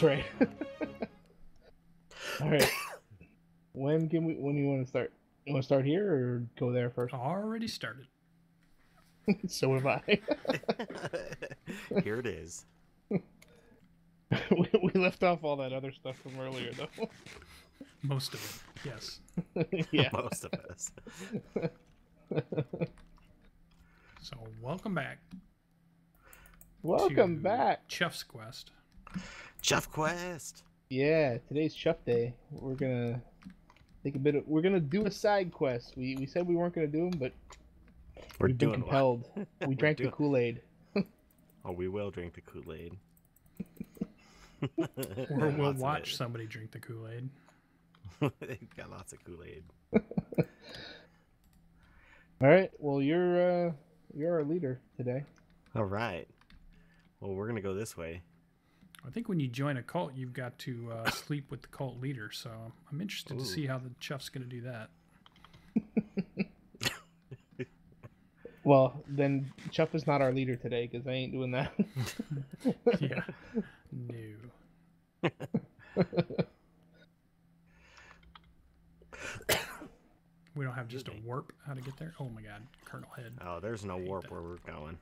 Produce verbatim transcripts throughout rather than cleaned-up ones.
That's right. All right. When can we? When do you want to start? You want to start here or go there first? Already started. So have I. Here it is. we, we left off all that other stuff from earlier, though. Most of it, yes. Yeah, most of us. So, welcome back. Welcome back. Chough's Quest. Chough's Quest. Yeah, today's Chough Day. We're gonna take a bit of. We're gonna do a side quest. We we said we weren't gonna do them, but we're we've doing been compelled. We drank doing... the Kool-Aid. Oh, we will drink the Kool-Aid. Or we'll watch somebody drink the Kool-Aid. They've got lots of Kool-Aid. All right. Well, you're uh, you're our leader today. All right. Well, we're gonna go this way. I think when you join a cult, you've got to uh, sleep with the cult leader. So I'm interested Ooh. to see how the Chough's gonna do that. Well, then Chough is not our leader today because I ain't doing that. Yeah. No. We don't have just a warp how to get there. Oh my god, Colonel Head. Oh, there's no warp that. Where we're going.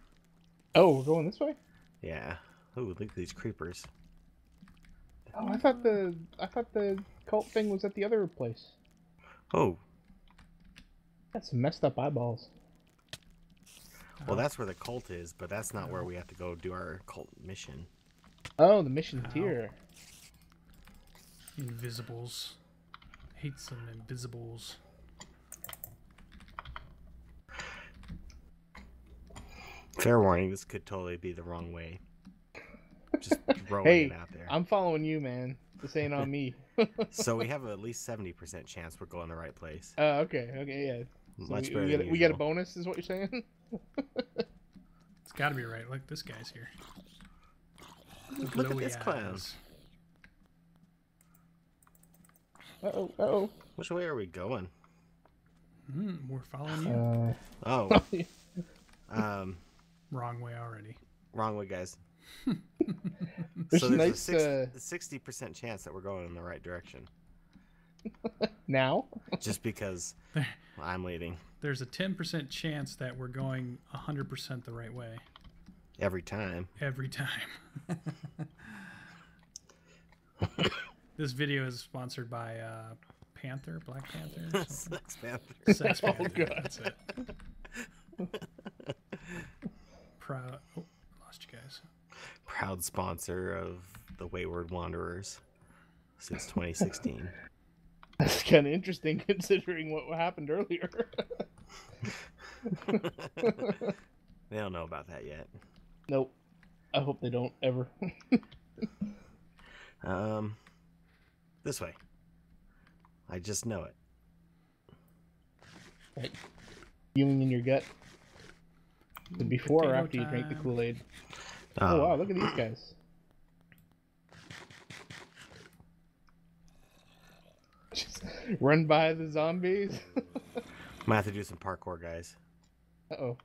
Oh, we're going this way? Yeah. Oh, look at these creepers. Oh, I thought the I thought the cult thing was at the other place. Oh. That's messed up eyeballs. Well, that's where the cult is, but that's not oh. where we have to go do our cult mission. Oh, the mission's oh. here. Invisibles. Hate some invisibles. Fair warning, this could totally be the wrong way. Just throwing hey, it out there. I'm following you, man. This ain't on me. So we have at least seventy percent chance we're going the right place. Oh, uh, okay. Okay, yeah. So Much we, better we, get, than we get a bonus is what you're saying? It's got to be right. Look, this guy's here. Look, Look at this clown. Uh-oh, uh-oh. Which way are we going? Mm, we're following you. Uh... Oh. um... Wrong way already. Wrong way, guys. There's so there's a sixty percent uh... chance that we're going in the right direction. Now? Just because I'm leading. There's a ten percent chance that we're going one hundred percent the right way. Every time. Every time. This video is sponsored by uh, Panther, Black Panther. Sex Panther. Sex Panther. Oh, God. That's it. Proud, oh, lost you guys. Proud sponsor of the Wayward Wanderers since twenty sixteen. That's kind of interesting considering what happened earlier. They don't know about that yet. Nope. I hope they don't ever. um, this way. I just know it. Right. Feeling in your gut. Before Potato or after time. You drink the Kool-Aid? Um, oh wow, look at these guys. Just run by the zombies. Might have to do some parkour, guys. Uh-oh.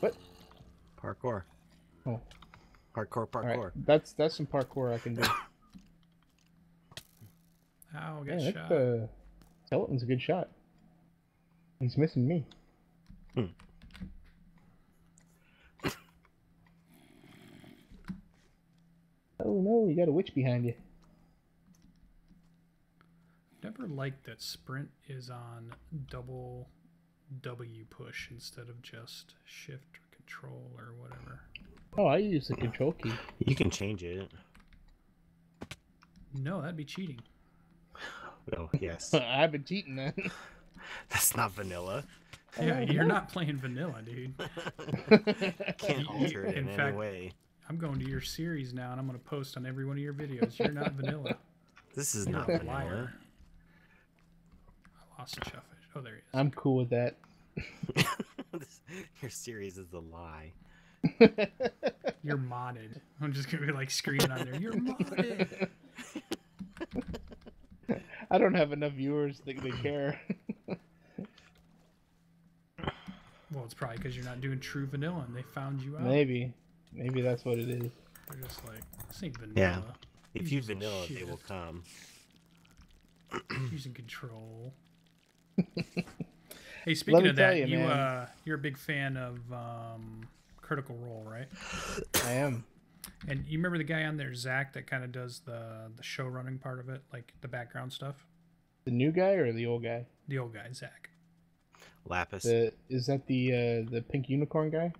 What? Parkour. Oh. Hardcore parkour. Right. That's that's some parkour I can do. Ow, good yeah, shot. The skeleton's a good shot. He's missing me. Hmm. Oh no, you got a witch behind you. Never liked that sprint is on double W push instead of just shift or control or whatever. Oh, I use the control key. You can change it. No, that'd be cheating. Oh, yes. I've been cheating then. That's not vanilla. Yeah, oh, you're no. not playing vanilla, dude. Can't alter it in, in any fact, way. I'm going to your series now, and I'm going to post on every one of your videos. You're not vanilla. This is You're not vanilla. Liar. I lost a Chough's. Oh, there he is. I'm cool with that. Your series is a lie. You're modded. I'm just going to be like screaming on there. You're modded. I don't have enough viewers that they care. Well, it's probably because you're not doing true vanilla, and they found you out. Maybe. Maybe that's what it is. They're just like, this ain't vanilla. Yeah. If you vanilla, they will come. Using control. Hey, speaking of that, you, you uh, you're a big fan of um, Critical Role, right? I am. And you remember the guy on there, Zach, that kind of does the the show running part of it, like the background stuff. The new guy or the old guy? The old guy, Zach. Lapis. The, is that the uh, the pink unicorn guy?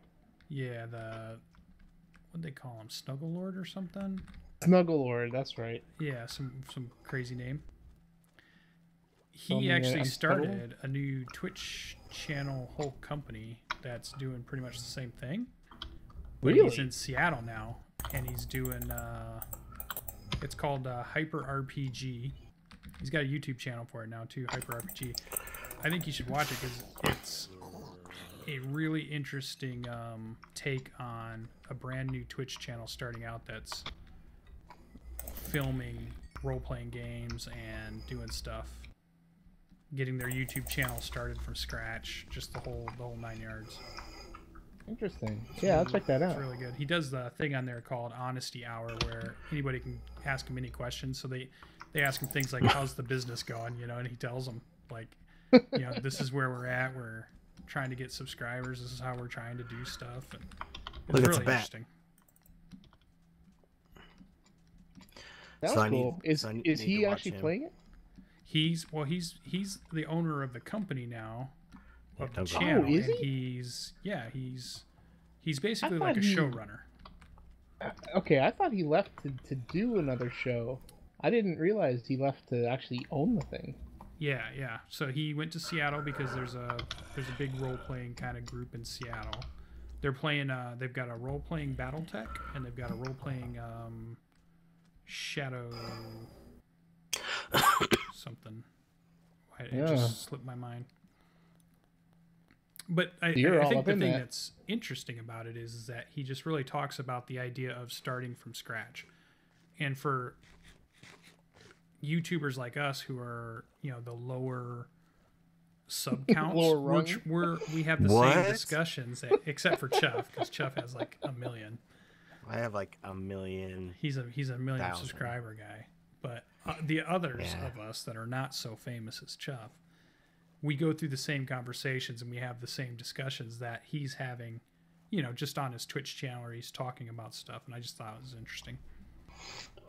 Yeah, the what they call him, Snuggle Lord or something. Snuggle Lord, that's right. Yeah, some some crazy name. He actually started a new Twitch channel, whole company that's doing pretty much the same thing. Really? But he's in Seattle now, and he's doing. Uh, it's called uh, Hyper R P G. He's got a YouTube channel for it now too, Hyper R P G. I think you should watch it because it's a really interesting um, take on a brand new Twitch channel starting out that's filming role-playing games and doing stuff. Getting their YouTube channel started from scratch, just the whole the whole nine yards. Interesting. Yeah, I'll check that out. It's really good. He does the thing on there called Honesty Hour, where anybody can ask him any questions. So they they ask him things like, "How's the business going?" You know, and he tells them like, you know, this is where we're at. We're trying to get subscribers. This is how we're trying to do stuff. And it's Look, really interesting. That was cool. Is is he actually playing it? He's well. He's he's the owner of the company now, of the channel. Oh, is he? And he's yeah. He's he's basically like a he, showrunner. Okay, I thought he left to, to do another show. I didn't realize he left to actually own the thing. Yeah, yeah. So he went to Seattle because there's a there's a big role playing kind of group in Seattle. They're playing. Uh, they've got a role playing BattleTech, and they've got a role playing um, Shadow. Something I, yeah. It just slipped my mind, but I, I, I think the thing that. that's interesting about it is, is that he just really talks about the idea of starting from scratch, and for YouTubers like us who are, you know, the lower sub counts, lower which we're we have the what? same discussions that, except for Chough, because Chough has like a million. I have like a million. He's a he's a million thousand. subscriber guy. But uh, the others yeah. of us that are not so famous as Chough, we go through the same conversations and we have the same discussions that he's having, you know, just on his Twitch channel where he's talking about stuff. And I just thought it was interesting.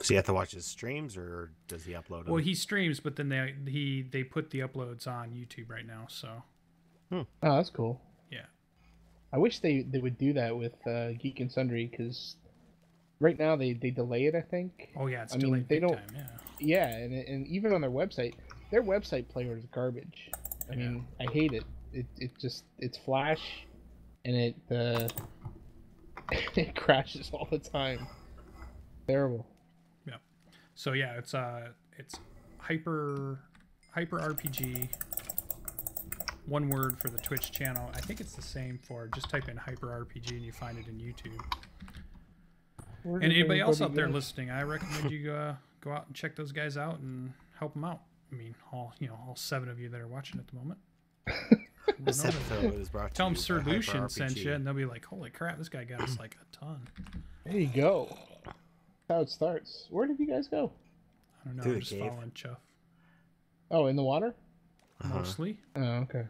So you have to watch his streams, or does he upload them? Well, he streams, but then they he they put the uploads on YouTube right now. So, hmm. Oh, that's cool. Yeah. I wish they, they would do that with uh, Geek and Sundry, because... Right now, they, they delay it, I think. Oh, yeah, it's I delayed mean, they don't, time, yeah. Yeah, and, and even on their website, their website player is garbage. I yeah. mean, I hate it. It it just, it's Flash, and it, uh, it crashes all the time. Terrible. Yeah. So, yeah, it's uh, it's hyper, hyper R P G. One word for the Twitch channel. I think it's the same for, just type in Hyper R P G and you find it in YouTube. And anybody else out there listening, I recommend you uh, go out and check those guys out and help them out. I mean, all you know, all seven of you that are watching at the moment. This episode is brought to you by Hyper R P G. Tell them Sir Lucian sent you, and they'll be like, "Holy crap, this guy got us like a ton." There you go. That's how it starts. Where did you guys go? I don't know. I'm just following Chough. Oh, in the water? Uh-huh. Mostly. Oh, okay.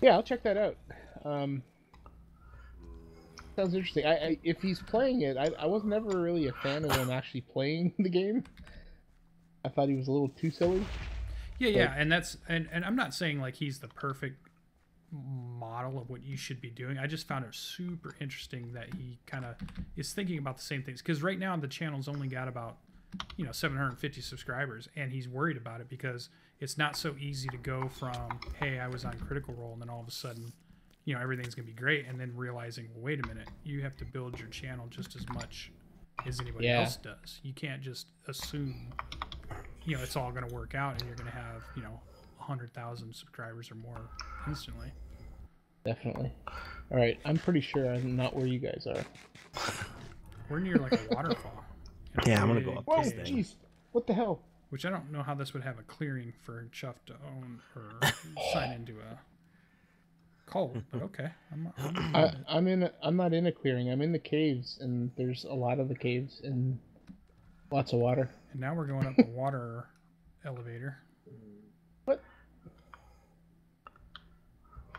Yeah, I'll check that out. Um. Sounds interesting. I, I if he's playing it, I, I was never really a fan of him actually playing the game. I thought he was a little too silly. Yeah, but... yeah, and that's and, and I'm not saying like he's the perfect model of what you should be doing. I just found it super interesting that he kind of is thinking about the same things, because right now the channel's only got about, you know, seven hundred fifty subscribers, and he's worried about it because it's not so easy to go from, hey, I was on Critical Role, and then all of a sudden, you know, everything's gonna be great, and then realizing, well, wait a minute, you have to build your channel just as much as anybody yeah. else does. You can't just assume, you know, it's all gonna work out and you're gonna have, you know, a hundred thousand subscribers or more instantly. Definitely. All right, I'm pretty sure I'm not where you guys are. We're near like a waterfall. Yeah, big, I'm gonna go up whoa, this thing. Geez, what the hell? Which I don't know how this would have a clearing for Chough to own or sign into a. cold, but okay. I'm, I'm, I, I'm in. A, I'm not in a clearing. I'm in the caves, and there's a lot of the caves and lots of water. And now we're going up a water elevator. What?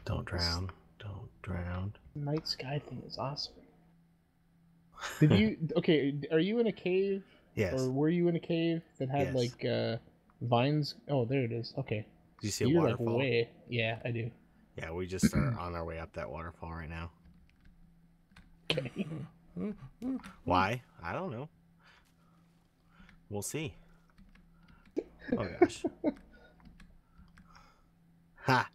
Don't drown. This... Don't drown. Night sky thing is awesome. Did you? Okay. Are you in a cave? Yes. Or were you in a cave that had yes. like uh, vines? Oh, there it is. Okay. Do you see a You're waterfall? Like way... Yeah, I do. Yeah, we just are on our way up that waterfall right now. Okay. Why? I don't know. We'll see. Oh, gosh. Ha!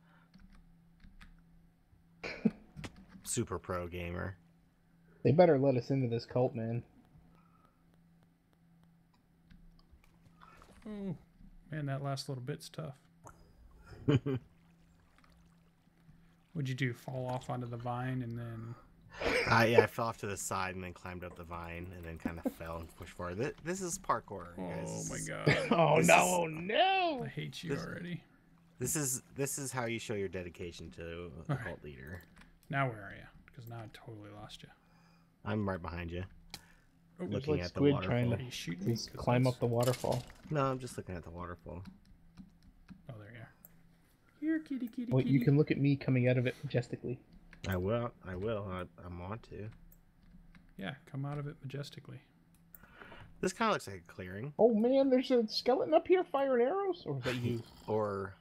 Super pro gamer. They better let us into this cult, man. Mm. Man, that last little bit's tough. What'd you do? Fall off onto the vine and then? Uh, yeah, I fell off to the side and then climbed up the vine and then kind of fell and pushed forward. This, this is parkour, guys. Oh my god! oh this no! Is, no! I hate you this, already. This is this is how you show your dedication to a cult right. leader. Now where are you? Because now I totally lost you. I'm right behind you. Oh, looking like at the waterfall. Trying to shooting me climb up the waterfall. No, I'm just looking at the waterfall. Oh, there you are. Here, kitty, kitty, well, kitty. You can look at me coming out of it majestically. I will. I will. I, I want to. Yeah, come out of it majestically. This kind of looks like a clearing. Oh man, there's a skeleton up here firing arrows, or is that you? or,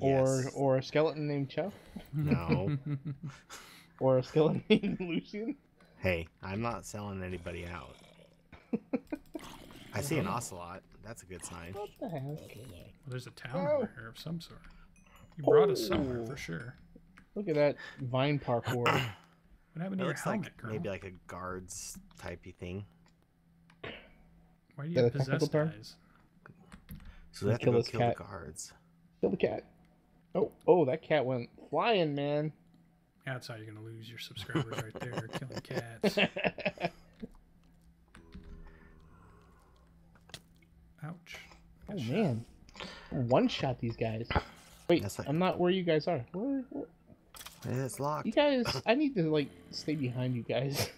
yes. or, or a skeleton named Chough? No. Or a skeleton named Lucian? Hey, I'm not selling anybody out. I see an ocelot. That's a good sign. What the heck? Well, there's a town oh. over here of some sort. You brought oh. us somewhere for sure. Look at that vine parkour. What happened it to looks your helmet, like girl? Maybe like a guards typey thing. Why do you have possessed eyes? So we have to kill, go kill the guards. Kill the cat. Oh, oh, that cat went flying, man. That's how you're gonna lose your subscribers right there. Killing cats. Ouch. Oh man. One shot these guys. Wait, like... I'm not where you guys are. Where, where... It's locked. You guys, I need to like stay behind you guys.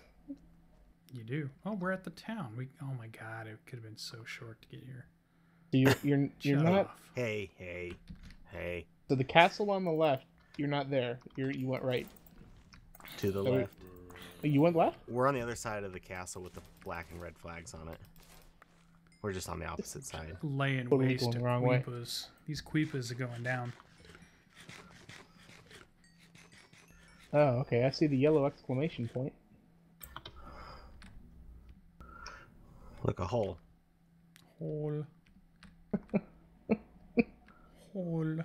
You do. Oh, we're at the town. We. Oh my god, it could have been so short to get here. So you're you're you're not. Off. Hey hey hey. So the castle on the left. You're not there. You you went right. To the so left. We... You went left? We're on the other side of the castle with the black and red flags on it. We're just on the opposite side. Laying totally waste to Queepers. These Queepers are going down. Oh, okay. I see the yellow exclamation point. Look, a hole. Hole. Hole.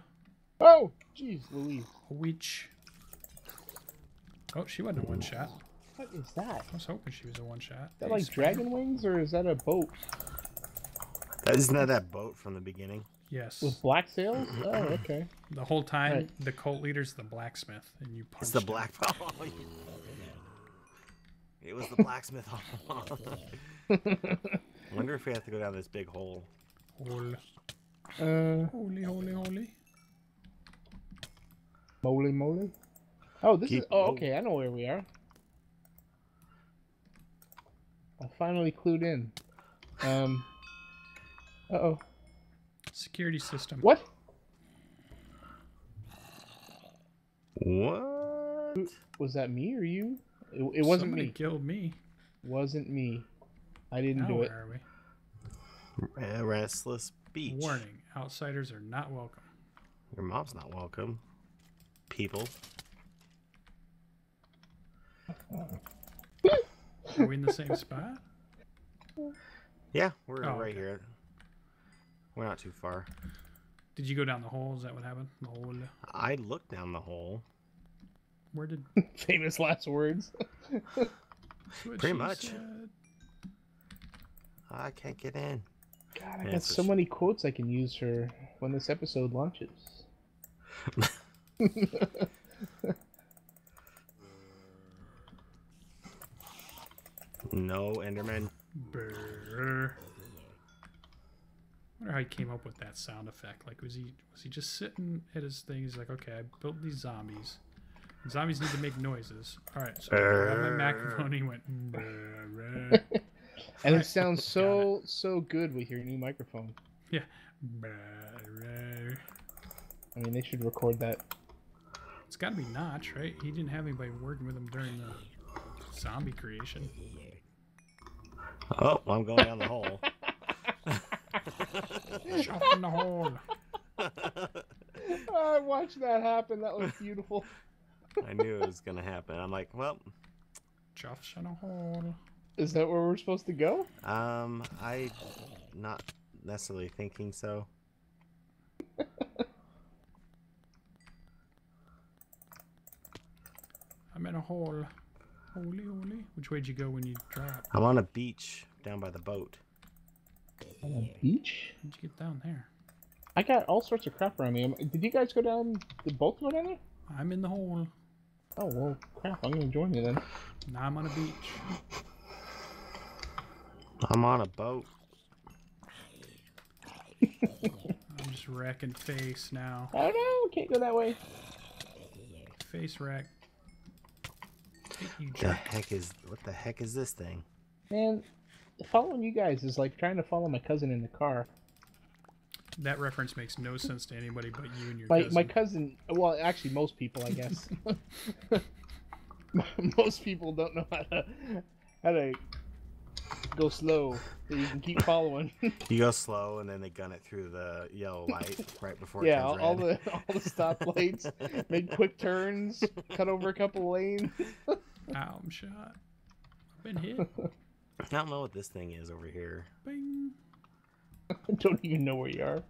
Oh! Jeez Louise. A witch. Oh, she wasn't a one-shot. What is that? I was hoping she was a one-shot. Is that like dragon wings, or is that a boat? That, isn't that that boat from the beginning? Yes. With black sails? Oh, okay. The whole time, right. the cult leader's the blacksmith, and you punched It's the black... Oh, yeah. It was the blacksmith. I wonder if we have to go down this big hole. Hole. Uh, holy, holy, holy. Moly moly. Oh, this Keep is. Oh, okay. I know where we are. I finally clued in. Um. Uh oh. Security system. What? What? Was that me or you? It, it wasn't Somebody me. Killed me. Wasn't me. I didn't now do it. Where are we? Restless beach. Warning: outsiders are not welcome. Your mom's not welcome. People. Are we in the same spot? Yeah, we're oh, right okay. here. We're not too far. Did you go down the hole? Is that what happened? The hole. I looked down the hole. Where did famous last words? Pretty much. Said. I can't get in. God, I Man, got so many quotes I can use for when this episode launches. No, Enderman. Brrr. I wonder how he came up with that sound effect. Like, was he was he just sitting at his thing? He's like, okay, I built these zombies. Zombies need to make noises. All right, so uh, my macaroni went. And it sounds so so good with your new microphone. Yeah. I mean, they should record that. It's got to be Notch, right? He didn't have anybody working with him during the zombie creation. Oh, I'm going down the hole. Shot in the hole. I watched that happen. That was beautiful. I knew it was gonna happen. I'm like, well, Chough's in a hole. Is that where we're supposed to go? Um, I not necessarily thinking so. I'm in a hole. Holy, holy. Which way did you go when you dropped? I'm on a beach down by the boat. On a beach? How'd you get down there? I got all sorts of crap around me. Did you guys go down? Did both go down there? I'm in the hole. Oh, well, crap. I'm going to join you then. Now I'm on a beach. I'm on a boat. I'm just wrecking face now. Oh, no. Can't go that way. Face wreck. You the heck is, what the heck is this thing? Man, following you guys is like trying to follow my cousin in the car. That reference makes no sense to anybody but you and your my, cousin. My cousin, well, actually most people, I guess. Most people don't know how to, how to go slow, so you can keep following. You go slow, and then they gun it through the yellow light right before it yeah, turns all red. the all the stoplights, make quick turns, cut over a couple lanes. Ow, I'm shot. I've been hit. I don't know what this thing is over here. Bing. I don't even know where you are.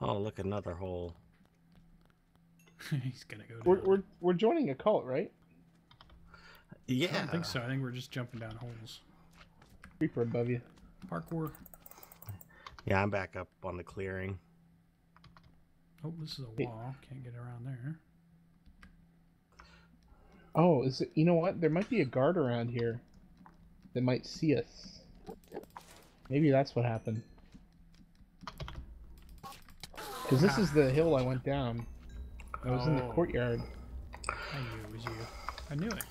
Oh, look, another hole. He's gonna go down. We're, we're, we're joining a cult, right? Yeah. I don't think so. I think we're just jumping down holes. Creeper above you. Parkour. Yeah, I'm back up on the clearing. Oh, this is a wall. Can't get around there. Oh, is it, you know what? There might be a guard around here that might see us. Maybe that's what happened. Because this ah. is the hill I went down. I was oh. in the courtyard. I knew it was you. I knew it.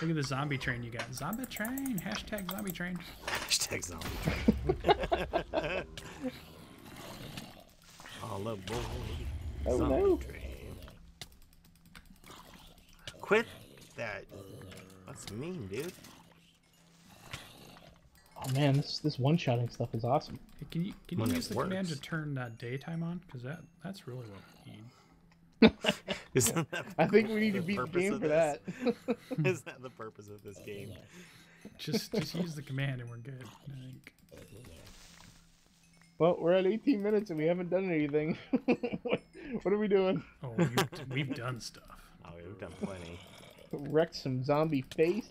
Look at the zombie train you got. Zombie train! Hashtag zombie train. Hashtag zombie train. All aboard. Oh, zombie no. train. Quit that. That's mean, dude. Oh man, this this one-shotting stuff is awesome. Hey, can you can you when use the works. command to turn uh, daytime on? Because that that's really what we need. Isn't that I think we need to beat the game for that. Is that the purpose of this game? Just just use the command and we're good. I think. Well, we're at eighteen minutes and we haven't done anything. what, what are we doing? Oh, we've done stuff. Oh, we've done plenty. Wrecked some zombie face.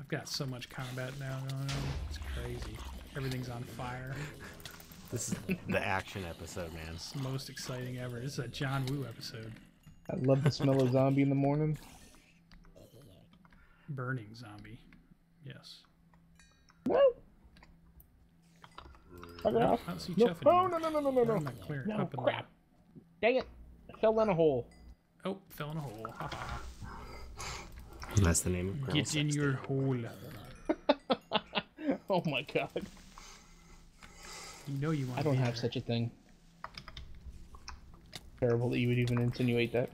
I've got so much combat now going on. It's crazy. Everything's on fire. This is the action episode, man. It's the most exciting ever. This is a John Woo episode. I love the smell of zombie in the morning. Burning zombie. Yes. No. I don't, I don't see no. Oh, no, no, no, no, no, no. No, no crap. The... Dang it. I fell in a hole. Oh, fell in a hole. Ha-ha. That's the name of Get in your hole. Oh my god. You know you want I don't have there. such a thing. Terrible that you would even insinuate that.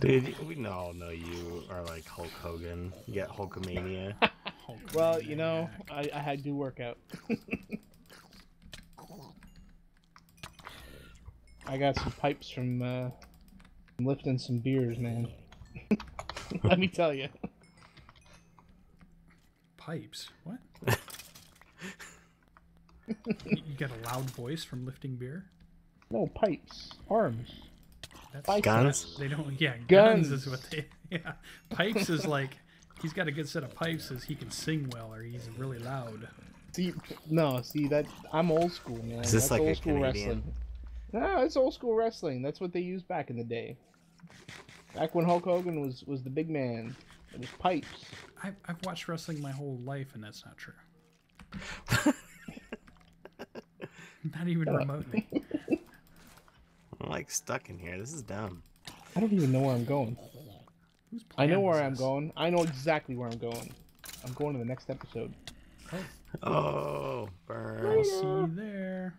Dude, we all know you are like Hulk Hogan. You got Hulkamania. Hulkamania. Well, you know, I, I do work out. I got some pipes from uh, lifting some beers, man. Let me tell you. Pipes? What? You got a loud voice from lifting beer? No, pipes. Arms. That's pipes. Guns? They don't, yeah, guns. guns is what they... Yeah. Pipes is like... He's got a good set of pipes as he can sing well or he's really loud. See, no, see, that... I'm old school, man. Is this That's like old school Canadian? wrestling. No, it's old school wrestling. That's what they used back in the day. Back when Hulk Hogan was, was the big man, it was pipes. I've, I've watched wrestling my whole life, and that's not true. Not even remotely. I'm like stuck in here. This is dumb. I don't even know where I'm going. Who's I know where I'm going. I know exactly where I'm going. I'm going to the next episode. Oh, burn. I'll see you there.